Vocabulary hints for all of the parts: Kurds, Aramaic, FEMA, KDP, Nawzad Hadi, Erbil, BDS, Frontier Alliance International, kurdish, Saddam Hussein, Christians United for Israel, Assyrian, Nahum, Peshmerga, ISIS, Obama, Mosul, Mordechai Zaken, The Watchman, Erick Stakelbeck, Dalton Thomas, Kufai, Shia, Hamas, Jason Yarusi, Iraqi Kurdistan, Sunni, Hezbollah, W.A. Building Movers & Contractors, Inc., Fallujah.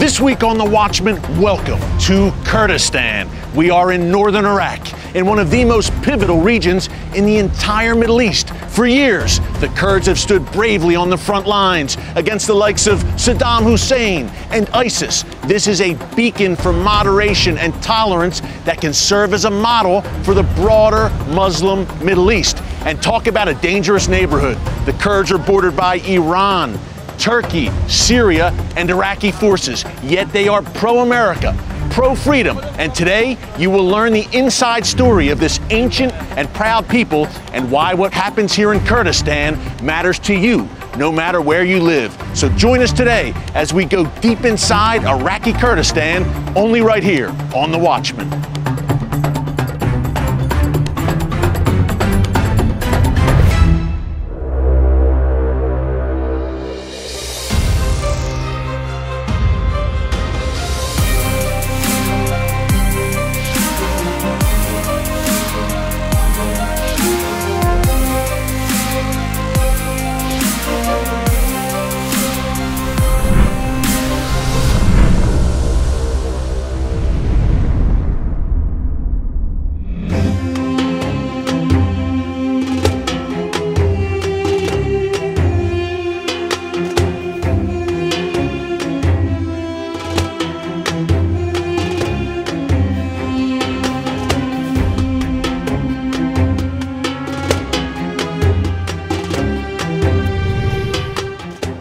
This week on The Watchman, welcome to Kurdistan. We are in northern Iraq, in one of the most pivotal regions in the entire Middle East. For years, the Kurds have stood bravely on the front lines against the likes of Saddam Hussein and ISIS. This is a beacon for moderation and tolerance that can serve as a model for the broader Muslim Middle East. And talk about a dangerous neighborhood. The Kurds are bordered by Iran, Turkey, Syria, and Iraqi forces, yet they are pro-America, pro-freedom, and today you will learn the inside story of this ancient and proud people and why what happens here in Kurdistan matters to you, no matter where you live. So join us today as we go deep inside Iraqi Kurdistan, only right here on The Watchman.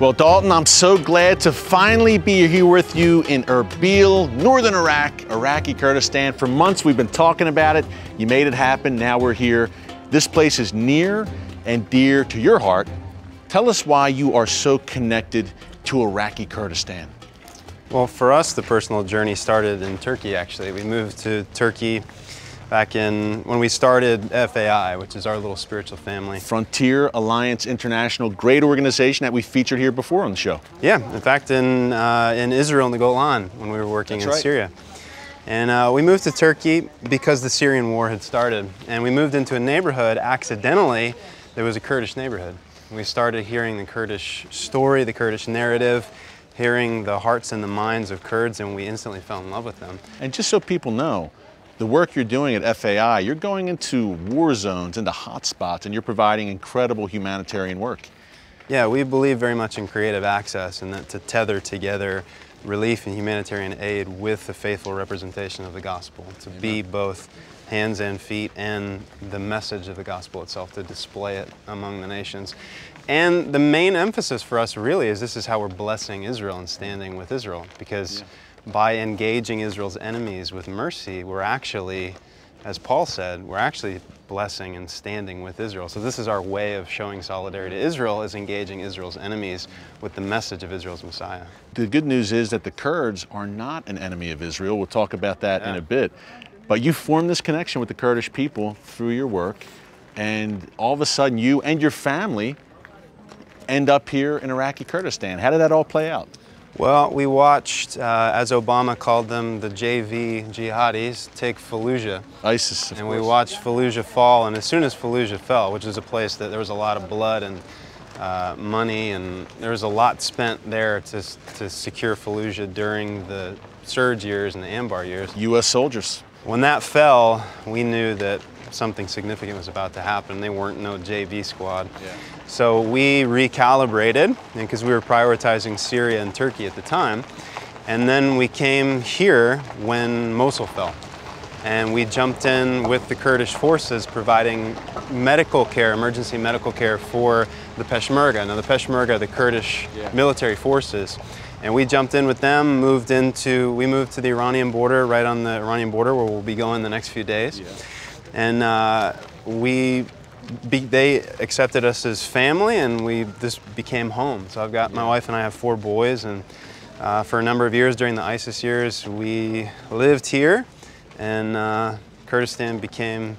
Well, Dalton, I'm so glad to finally be here with you in Erbil, northern Iraq, Iraqi Kurdistan. For months, we've been talking about it. You made it happen. Now we're here. This place is near and dear to your heart. Tell us why you are so connected to Iraqi Kurdistan. Well, for us, the personal journey started in Turkey, actually. We moved to Turkey back in when we started FAI, which is our little spiritual family. Frontier Alliance International, great organization that we featured here before on the show. Yeah, in fact, in Israel in the Golan when we were working in Syria. And we moved to Turkey because the Syrian war had started. And we moved into a neighborhood, accidentally, there was a Kurdish neighborhood. We started hearing the Kurdish story, the Kurdish narrative, hearing the hearts and the minds of Kurds, and we instantly fell in love with them. And just so people know, the work you're doing at FAI, you're going into war zones, into hot spots, and you're providing incredible humanitarian work. Yeah, we believe very much in creative access and that to tether together relief and humanitarian aid with the faithful representation of the gospel, to be both hands and feet and the message of the gospel itself, to display it among the nations. And the main emphasis for us really is this is how we're blessing Israel and standing with Israel, because by engaging Israel's enemies with mercy, we're actually, as Paul said, we're actually blessing and standing with Israel. So this is our way of showing solidarity to Israel, is engaging Israel's enemies with the message of Israel's Messiah. The good news is that the Kurds are not an enemy of Israel. We'll talk about that in a bit. But you formed this connection with the Kurdish people through your work, and all of a sudden you and your family end up here in Iraqi Kurdistan. How did that all play out? Well, we watched, as Obama called them, the JV jihadis take Fallujah. ISIS, of course. We watched Fallujah fall, and as soon as Fallujah fell, which is a place that there was a lot of blood and money, and there was a lot spent there to secure Fallujah during the surge years and the Anbar years. U.S. soldiers. When that fell, we knew that something significant was about to happen. They weren't no JV squad. Yeah. So we recalibrated, and because we were prioritizing Syria and Turkey at the time, and then we came here when Mosul fell. And we jumped in with the Kurdish forces providing medical care, emergency medical care for the Peshmerga. Now the Peshmerga are the Kurdish military forces. And we jumped in with them, we moved to the Iranian border, right on the Iranian border where we'll be going the next few days. Yeah. And they accepted us as family, and we just became home. So I've got, my wife and I have four boys, and for a number of years during the ISIS years, we lived here, and Kurdistan became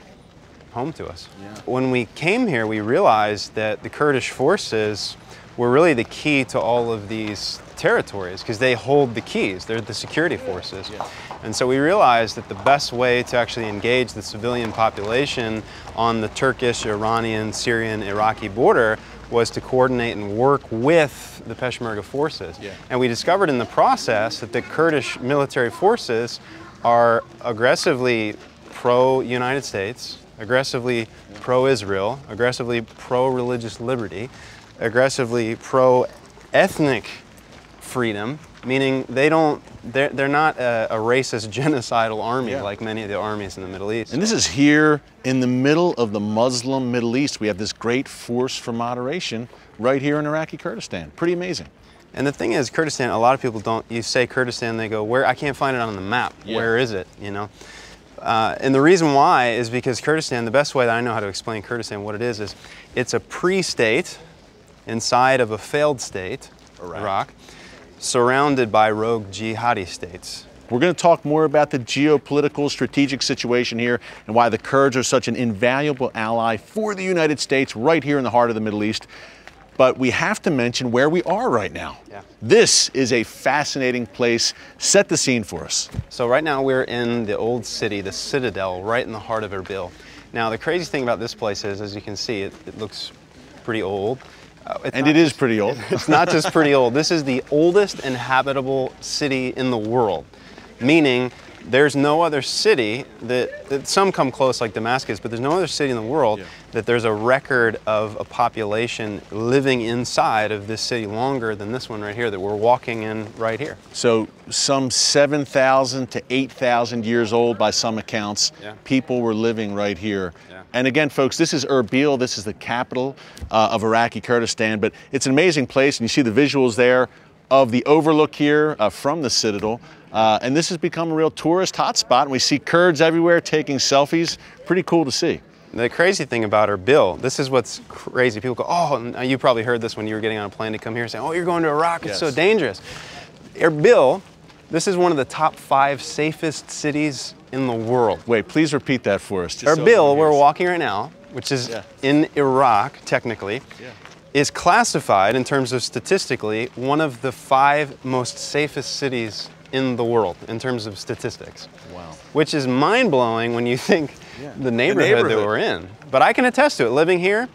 home to us. Yeah. When we came here, we realized that the Kurdish forces were really the key to all of these territories, because they hold the keys. They're the security forces. Yeah. And so we realized that the best way to actually engage the civilian population on the Turkish, Iranian, Syrian, Iraqi border was to coordinate and work with the Peshmerga forces. Yeah. And we discovered in the process that the Kurdish military forces are aggressively pro-United States, aggressively pro-Israel, aggressively pro-religious liberty, aggressively pro-ethnic freedom, meaning they're not a racist genocidal army like many of the armies in the Middle East. And this is here in the middle of the Muslim Middle East. We have this great force for moderation right here in Iraqi Kurdistan. Pretty amazing. And the thing is, Kurdistan, a lot of people don't, you say Kurdistan, they go, where? I can't find it on the map. Yeah. Where is it, you know? And the reason why is because Kurdistan, the best way that I know how to explain Kurdistan, what it is it's a pre-state inside of a failed state, Iraq, surrounded by rogue jihadi states. We're going to talk more about the geopolitical strategic situation here and why the Kurds are such an invaluable ally for the United States right here in the heart of the Middle East. But we have to mention where we are right now. Yeah. This is a fascinating place. Set the scene for us. So right now we're in the old city, the citadel, right in the heart of Erbil. Now the crazy thing about this place is, as you can see, it looks pretty old. And it is pretty old. It's not just pretty old. This is the oldest inhabitable city in the world, meaning there's no other city that some come close, like Damascus, but there's no other city in the world that there's a record of a population living inside of this city longer than this one right here that we're walking in right here. So some 7,000 to 8,000 years old by some accounts, people were living right here. Yeah. And again, folks, this is Erbil. This is the capital of Iraqi Kurdistan, but it's an amazing place, and you see the visuals there of the overlook here from the citadel. And this has become a real tourist hotspot, and we see Kurds everywhere taking selfies. Pretty cool to see. The crazy thing about Erbil, this is what's crazy. People go, oh, and you probably heard this when you were getting on a plane to come here saying, oh, you're going to Iraq, it's so dangerous. Erbil, this is one of the top 5 safest cities in the world. Wait, please repeat that for us. Erbil, so we're walking right now, which is in Iraq, technically. Yeah. Is classified in terms of statistically one of the 5 most safest cities in the world in terms of statistics. Wow. Which is mind-blowing when you think the neighborhood that we're in. But I can attest to it, living here,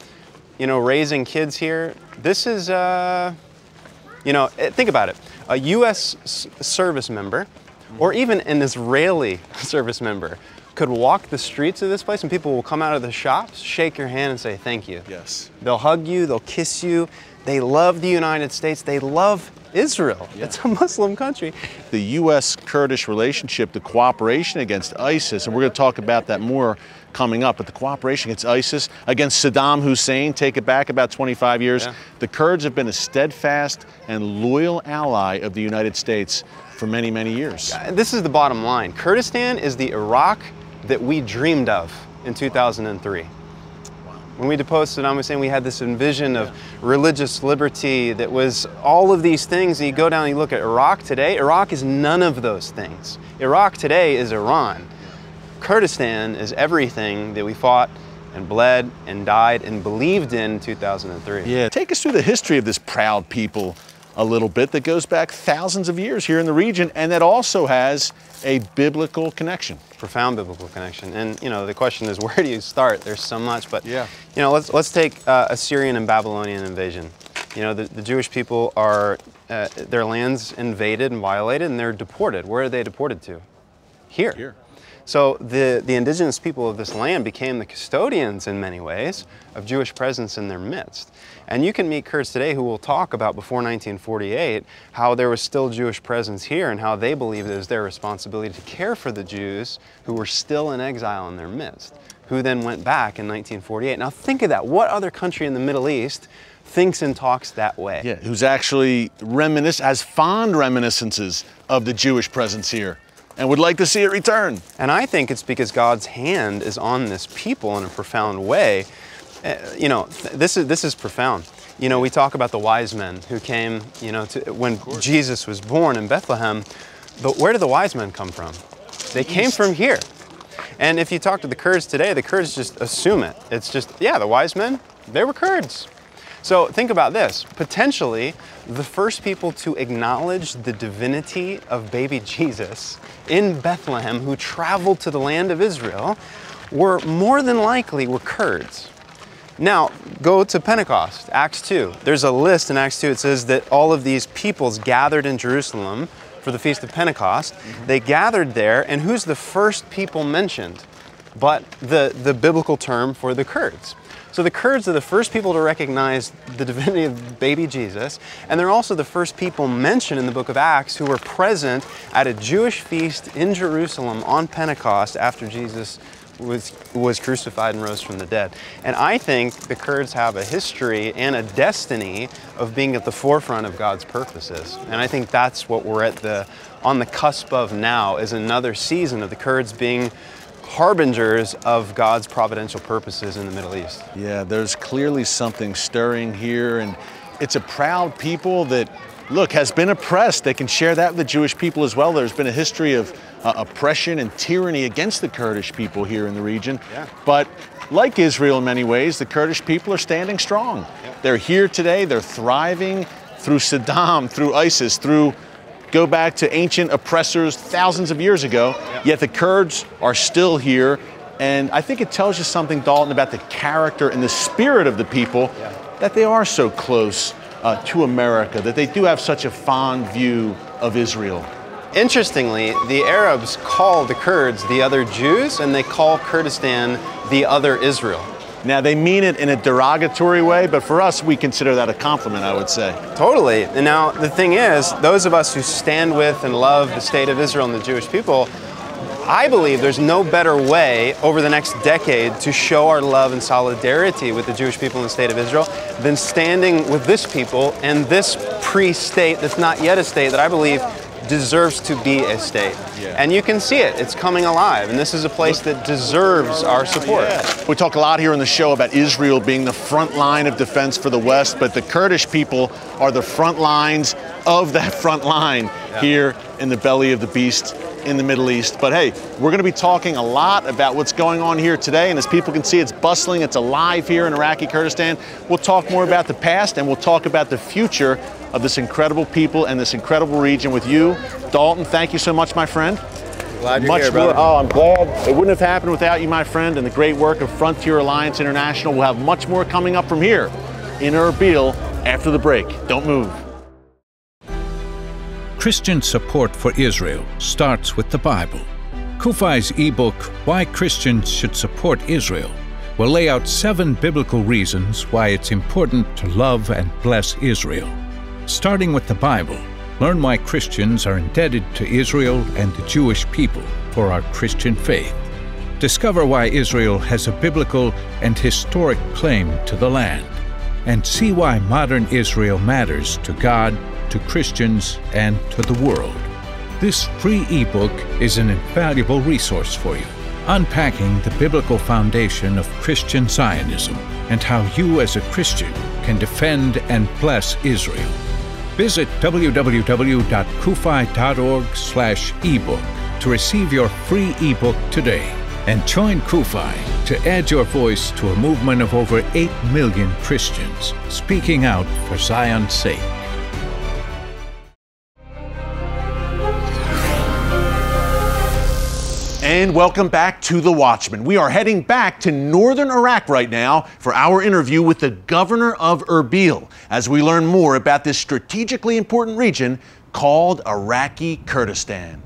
you know, raising kids here. This is, you know, think about it. A US service member or even an Israeli service member could walk the streets of this place and people will come out of the shops, shake your hand and say thank you. Yes. They'll hug you, they'll kiss you. They love the United States, they love Israel. Yeah. It's a Muslim country. The U.S.-Kurdish relationship, the cooperation against ISIS, and we're gonna talk about that more coming up, but the cooperation against ISIS, against Saddam Hussein, take it back about 25 years. Yeah. The Kurds have been a steadfast and loyal ally of the United States for many, many years. This is the bottom line. Kurdistan is the Iraq that we dreamed of in 2003. When we deposed Saddam Hussein, we had this envision of religious liberty that was all of these things. And you go down and you look at Iraq today, Iraq is none of those things. Iraq today is Iran. Kurdistan is everything that we fought and bled and died and believed in 2003. Yeah, take us through the history of this proud people a little bit that goes back thousands of years here in the region and that also has a biblical connection. Profound biblical connection. And you know, the question is, where do you start? There's so much, but you know, let's take Assyrian and Babylonian invasion. You know, the Jewish people are, their land's invaded and violated and they're deported. Where are they deported to? Here. So the indigenous people of this land became the custodians in many ways of Jewish presence in their midst. And you can meet Kurds today who will talk about before 1948 how there was still Jewish presence here and how they believed it was their responsibility to care for the Jews who were still in exile in their midst, who then went back in 1948. Now think of that. What other country in the Middle East thinks and talks that way? Yeah, who's actually has fond reminiscences of the Jewish presence here and would like to see it return. And I think it's because God's hand is on this people in a profound way. You know, this is profound. You know, we talk about the wise men who came, you know, to, when Jesus was born in Bethlehem, but where did the wise men come from? They came from here. And if you talk to the Kurds today, the Kurds just assume it. It's just, yeah, the wise men, they were Kurds. So think about this, potentially the first people to acknowledge the divinity of baby Jesus in Bethlehem who traveled to the land of Israel were more than likely Kurds. Now, go to Pentecost, Acts 2. There's a list in Acts 2. It says that all of these peoples gathered in Jerusalem for the Feast of Pentecost. They gathered there, and who's the first people mentioned? But the biblical term for the Kurds. So the Kurds are the first people to recognize the divinity of baby Jesus, and they're also the first people mentioned in the book of Acts who were present at a Jewish feast in Jerusalem on Pentecost after Jesus was crucified and rose from the dead. And I think the Kurds have a history and a destiny of being at the forefront of God's purposes. And I think that's what we're on the cusp of now, is another season of the Kurds being harbingers of God's providential purposes in the Middle East. Yeah, there's clearly something stirring here, and it's a proud people that, look, has been oppressed. They can share that with the Jewish people as well. There's been a history of oppression and tyranny against the Kurdish people here in the region. Yeah. But like Israel in many ways, the Kurdish people are standing strong. Yeah. They're here today, they're thriving through Saddam, through ISIS, through go back to ancient oppressors thousands of years ago, yet the Kurds are still here. And I think it tells you something, Dalton, about the character and the spirit of the people, that they are so close to America, that they do have such a fond view of Israel. Interestingly, the Arabs call the Kurds the other Jews, and they call Kurdistan the other Israel. Now, they mean it in a derogatory way, but for us, we consider that a compliment, I would say. Totally. And now, the thing is, those of us who stand with and love the state of Israel and the Jewish people, I believe there's no better way over the next decade to show our love and solidarity with the Jewish people and the state of Israel than standing with this people and this pre-state that's not yet a state that I believe deserves to be a state. Yeah. And you can see it, it's coming alive, and this is a place that deserves our support. Yeah. We talk a lot here on the show about Israel being the front line of defense for the West, but the Kurdish people are the front lines of that front line here in the belly of the beast in the Middle East. But hey, we're gonna be talking a lot about what's going on here today, and as people can see, it's bustling, it's alive here in Iraqi Kurdistan. We'll talk more about the past, and we'll talk about the future of this incredible people and this incredible region with you. Dalton, thank you so much, my friend. Glad you're here, brother. Oh, I'm glad. It wouldn't have happened without you, my friend, and the great work of Frontier Alliance International. We'll have much more coming up from here in Erbil after the break. Don't move. Christian support for Israel starts with the Bible. Kufai's ebook, Why Christians Should Support Israel, will lay out 7 biblical reasons why it's important to love and bless Israel. Starting with the Bible, learn why Christians are indebted to Israel and the Jewish people for our Christian faith. Discover why Israel has a biblical and historic claim to the land, and see why modern Israel matters to God, to Christians, and to the world. This free ebook is an invaluable resource for you, unpacking the biblical foundation of Christian Zionism and how you as a Christian can defend and bless Israel. Visit www.kufai.org/ebook to receive your free ebook today, and join Kufai to add your voice to a movement of over 8 million Christians speaking out for Zion's sake. And welcome back to The Watchman. We are heading back to northern Iraq right now for our interview with the governor of Erbil as we learn more about this strategically important region called Iraqi Kurdistan.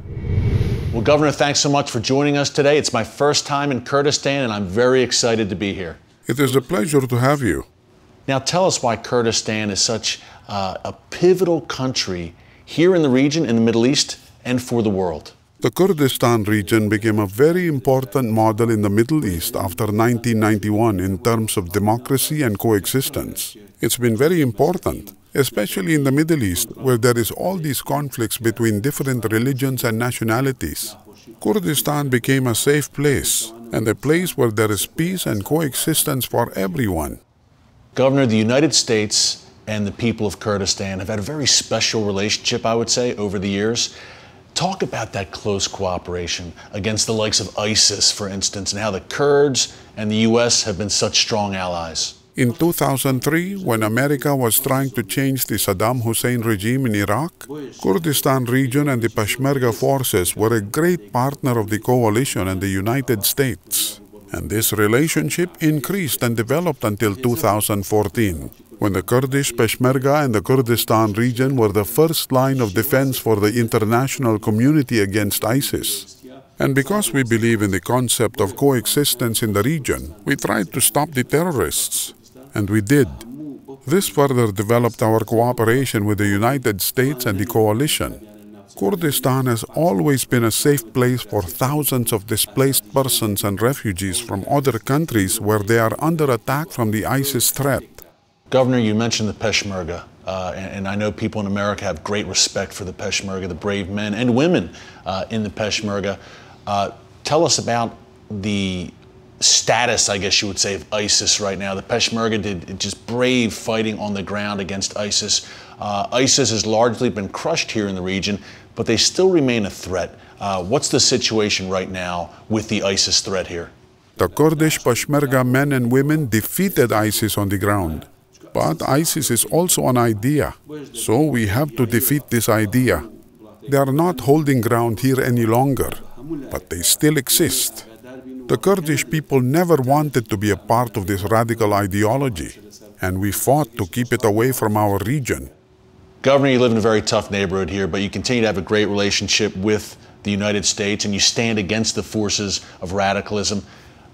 Well, Governor, thanks so much for joining us today. It's my first time in Kurdistan, and I'm very excited to be here. It is a pleasure to have you. Now, tell us why Kurdistan is such a pivotal country here in the region, in the Middle East, and for the world. The Kurdistan region became a very important model in the Middle East after 1991 in terms of democracy and coexistence. It's been very important, especially in the Middle East, where there is all these conflicts between different religions and nationalities. Kurdistan became a safe place, and a place where there is peace and coexistence for everyone. Governor, the United States and the people of Kurdistan have had a very special relationship, I would say, over the years. Talk about that close cooperation against the likes of ISIS, for instance, and how the Kurds and the U.S. have been such strong allies. In 2003, when America was trying to change the Saddam Hussein regime in Iraq, Kurdistan region and the Peshmerga forces were a great partner of the coalition and the United States. and this relationship increased and developed until 2014, when the Kurdish Peshmerga and the Kurdistan region were the first line of defense for the international community against ISIS. And because we believe in the concept of coexistence in the region, we tried to stop the terrorists, and we did. This further developed our cooperation with the United States and the coalition. Kurdistan has always been a safe place for thousands of displaced persons and refugees from other countries where they are under attack from the ISIS threat. Governor, you mentioned the Peshmerga, and I know people in America have great respect for the Peshmerga, the brave men and women in the Peshmerga. Tell us about the status, I guess you would say, of ISIS right now. The Peshmerga did just brave fighting on the ground against ISIS. ISIS has largely been crushed here in the region, but they still remain a threat. What's the situation right now with the ISIS threat here? The Kurdish Peshmerga men and women defeated ISIS on the ground. But ISIS is also an idea, so we have to defeat this idea. They are not holding ground here any longer, but they still exist. The Kurdish people never wanted to be a part of this radical ideology, and we fought to keep it away from our region. Governor, you live in a very tough neighborhood here, but you continue to have a great relationship with the United States, and you stand against the forces of radicalism.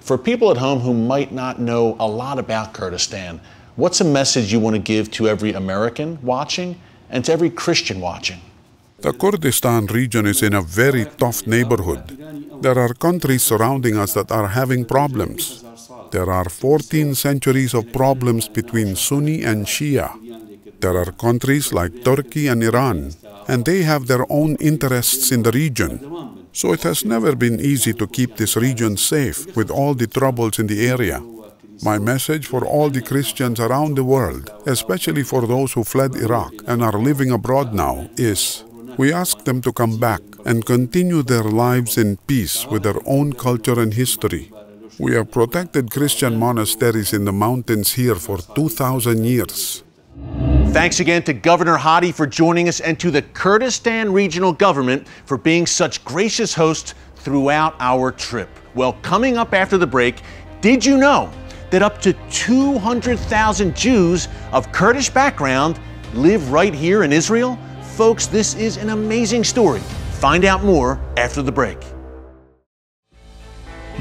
For people at home who might not know a lot about Kurdistan, what's a message you want to give to every American watching and to every Christian watching? The Kurdistan region is in a very tough neighborhood. There are countries surrounding us that are having problems. There are 14 centuries of problems between Sunni and Shia. There are countries like Turkey and Iran, and they have their own interests in the region. So it has never been easy to keep this region safe with all the troubles in the area. My message for all the Christians around the world, especially for those who fled Iraq and are living abroad now, is we ask them to come back and continue their lives in peace with their own culture and history. We have protected Christian monasteries in the mountains here for 2,000 years. Thanks again to Governor Hadi for joining us and to the Kurdistan Regional Government for being such gracious hosts throughout our trip. Well, coming up after the break, did you know that up to 200,000 Jews of Kurdish background live right here in Israel? Folks, this is an amazing story. Find out more after the break.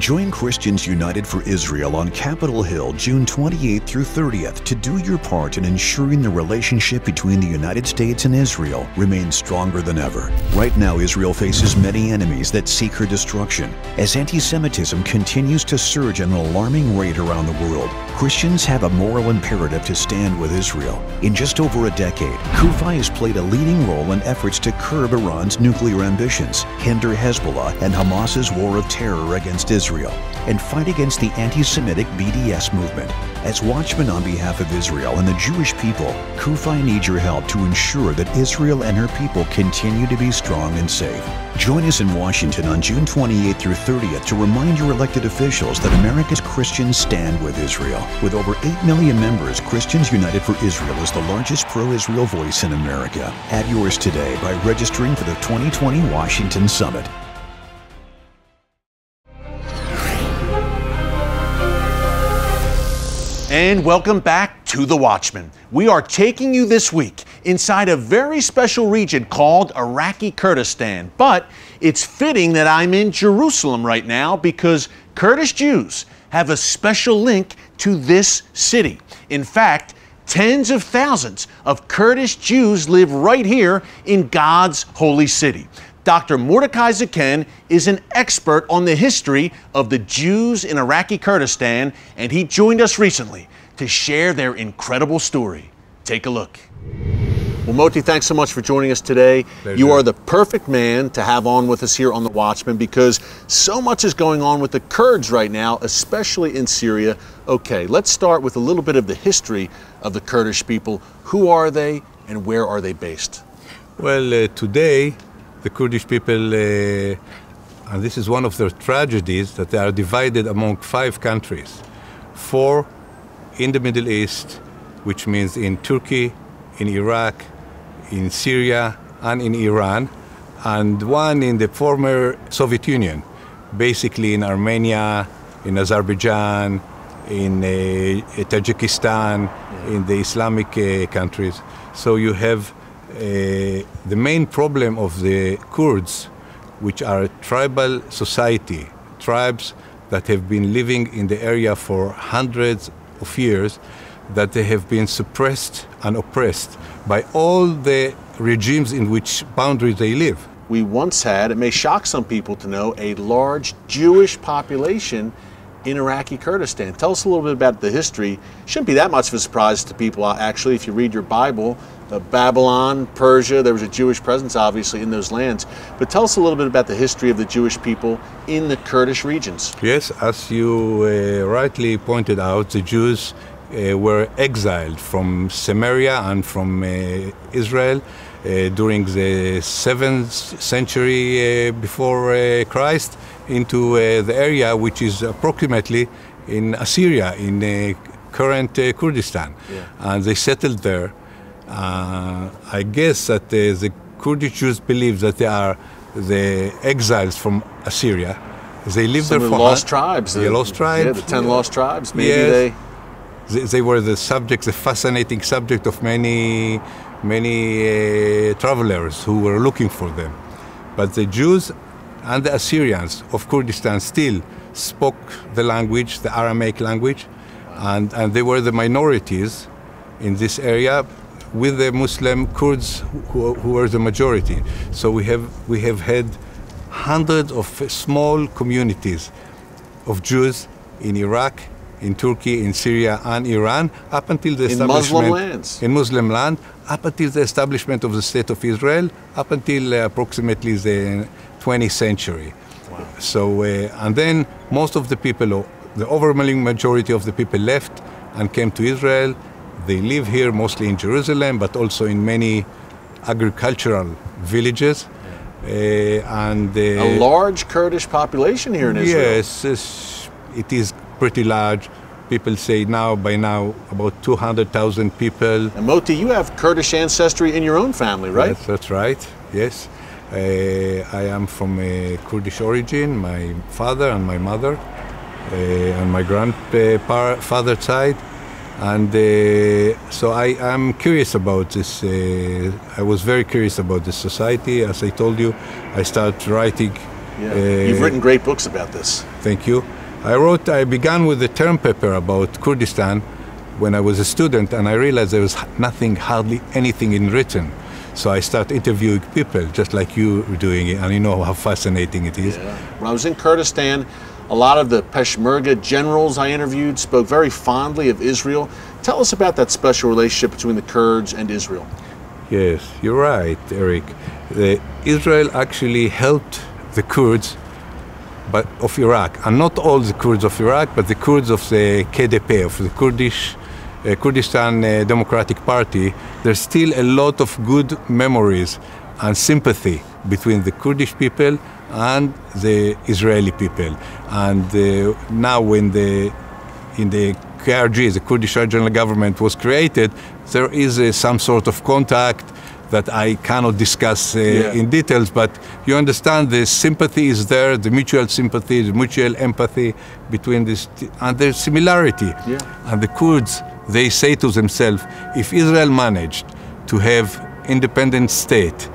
Join Christians United for Israel on Capitol Hill June 28th through 30th to do your part in ensuring the relationship between the United States and Israel remains stronger than ever. Right now, Israel faces many enemies that seek her destruction. As anti-Semitism continues to surge at an alarming rate around the world, Christians have a moral imperative to stand with Israel. In just over a decade, Kufi has played a leading role in efforts to curb Iran's nuclear ambitions, hinder Hezbollah and Hamas's war of terror against Israel, and fight against the anti-Semitic BDS movement. As watchmen on behalf of Israel and the Jewish people, Kufi needs your help to ensure that Israel and her people continue to be strong and safe. Join us in Washington on June 28th through 30th to remind your elected officials that America's Christians stand with Israel. With over 8 million members, Christians United for Israel is the largest pro-Israel voice in America. Add yours today by registering for the 2020 Washington Summit. And welcome back to The Watchman. We are taking you this week inside a very special region called Iraqi Kurdistan. But it's fitting that I'm in Jerusalem right now because Kurdish Jews have a special link to this city. In fact, tens of thousands of Kurdish Jews live right here in God's holy city. Dr. Mordechai Zaken is an expert on the history of the Jews in Iraqi Kurdistan, and he joined us recently to share their incredible story. Take a look. Well, Moti, thanks so much for joining us today. You are the perfect man to have on with us here on The Watchman because so much is going on with the Kurds right now, especially in Syria. Okay, let's start with a little bit of the history of the Kurdish people. Who are they and where are they based? Well, today, the Kurdish people, and this is one of their tragedies, that they are divided among five countries. Four in the Middle East, which means in Turkey, in Iraq, in Syria, and in Iran, and one in the former Soviet Union, basically in Armenia, in Azerbaijan, in Tajikistan, in the Islamic countries. So you have the main problem of the Kurds, which are a tribal society, tribes that have been living in the area for hundreds of years, that they have been suppressed and oppressed by all the regimes in which boundaries they live. We once had, it may shock some people to know, a large Jewish population in Iraqi Kurdistan. Tell us a little bit about the history. Shouldn't be that much of a surprise to people, actually, if you read your Bible. Babylon, Persia, there was a Jewish presence, obviously, in those lands. But tell us a little bit about the history of the Jewish people in the Kurdish regions. Yes, as you rightly pointed out, the Jews were exiled from Samaria and from Israel during the 7th century before Christ into the area which is approximately in Assyria, in current Kurdistan. Yeah. And they settled there. I guess that the Kurdish Jews believe that they are the exiles from Assyria. They lived there for lost tribes. The lost tribes. Yeah, the 10 lost tribes. Maybe they were the subject, the fascinating subject of many travelers who were looking for them. But the Jews and the Assyrians of Kurdistan still spoke the language, the Aramaic language, and they were the minorities in this area, with the Muslim Kurds who were the majority. So we have had hundreds of small communities of Jews in Iraq, in Turkey, in Syria, and Iran, up until the establishment in Muslim lands. In Muslim land, up until the establishment of the State of Israel, up until approximately the 20th century. Wow. So and then most of the people, the overwhelming majority of the people, left and came to Israel. They live here mostly in Jerusalem, but also in many agricultural villages. And a large Kurdish population here in Israel. Yes, it is pretty large. People say now, by now, about 200,000 people. And Moti, you have Kurdish ancestry in your own family, right? Yes, that's right, yes. I am from a Kurdish origin, my father and my mother, and my grandfather's side. And so I am curious about this. I was very curious about this society. As I told you, I started writing. Yeah. You've written great books about this. Thank you. I began with a term paper about Kurdistan when I was a student, and I realized there was nothing, hardly anything in written. So I started interviewing people, just like you were doing it, and you know how fascinating it is. Yeah. When I was in Kurdistan, a lot of the Peshmerga generals I interviewed spoke very fondly of Israel. Tell us about that special relationship between the Kurds and Israel. Yes, you're right, Eric. Israel actually helped the Kurds of Iraq, and not all the Kurds of Iraq, but the Kurds of the KDP, of the Kurdistan Democratic Party. There's still a lot of good memories and sympathy between the Kurdish people and the Israeli people. And now when in the KRG, the Kurdish regional government, was created, there is some sort of contact that I cannot discuss in details, but you understand the sympathy is there, the mutual sympathy, the mutual empathy between this, and there's similarity. Yeah. And the Kurds, they say to themselves, if Israel managed to have independent state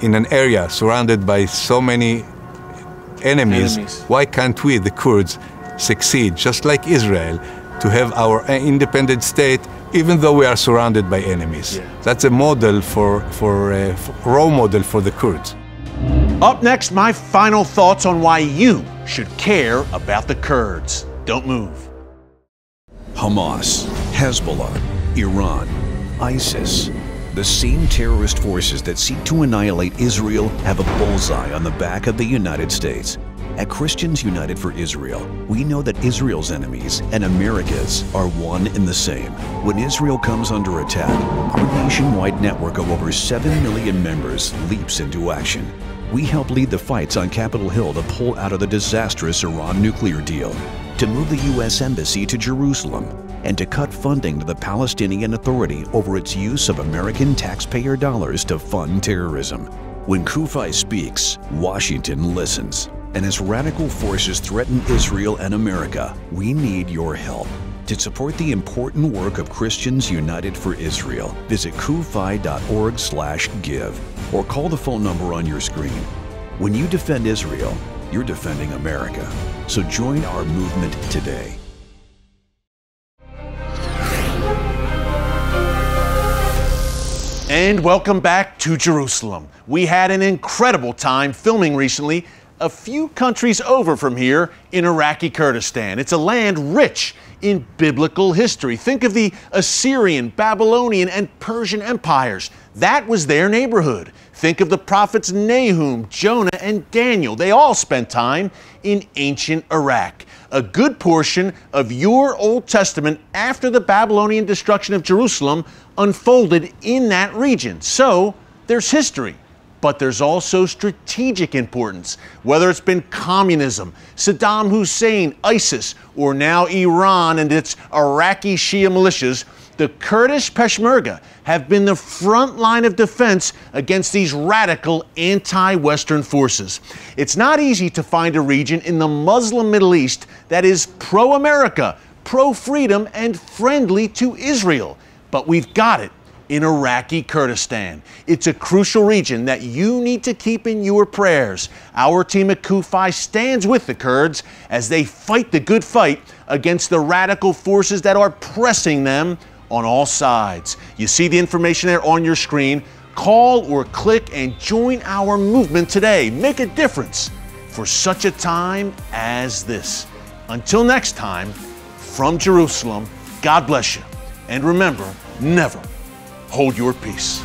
in an area surrounded by so many enemies, why can't we, the Kurds, succeed, just like Israel, to have our independent state, even though we are surrounded by enemies? Yeah. That's a model for role model for the Kurds. Up next, my final thoughts on why you should care about the Kurds. Don't move. Hamas, Hezbollah, Iran, ISIS. The same terrorist forces that seek to annihilate Israel have a bullseye on the back of the United States. At Christians United for Israel, we know that Israel's enemies and America's are one and the same. When Israel comes under attack, our nationwide network of over 7 million members leaps into action. We help lead the fights on Capitol Hill to pull out of the disastrous Iran nuclear deal, to move the U.S. Embassy to Jerusalem, and to cut funding to the Palestinian Authority over its use of American taxpayer dollars to fund terrorism. When Kufai speaks, Washington listens. and as radical forces threaten Israel and America, we need your help. To support the important work of Christians United for Israel, visit kufi.org/give or call the phone number on your screen. When you defend Israel, you're defending America. So join our movement today. And welcome back to Jerusalem. We had an incredible time filming recently a few countries over from here in Iraqi Kurdistan. It's a land rich in biblical history. Think of the Assyrian, Babylonian, and Persian empires. That was their neighborhood. Think of the prophets Nahum, Jonah, and Daniel. They all spent time in ancient Iraq. A good portion of your Old Testament after the Babylonian destruction of Jerusalem unfolded in that region. So there's history, but there's also strategic importance. Whether it's been communism, Saddam Hussein, ISIS, or now Iran and its Iraqi Shia militias, the Kurdish Peshmerga have been the front line of defense against these radical anti-Western forces. It's not easy to find a region in the Muslim Middle East that is pro-America, pro-freedom, and friendly to Israel. But we've got it in Iraqi Kurdistan. It's a crucial region that you need to keep in your prayers. Our team at KUFI stands with the Kurds as they fight the good fight against the radical forces that are pressing them on all sides. You see the information there on your screen. Call or click and join our movement today. Make a difference for such a time as this. Until next time, from Jerusalem, God bless you. And remember, never hold your peace.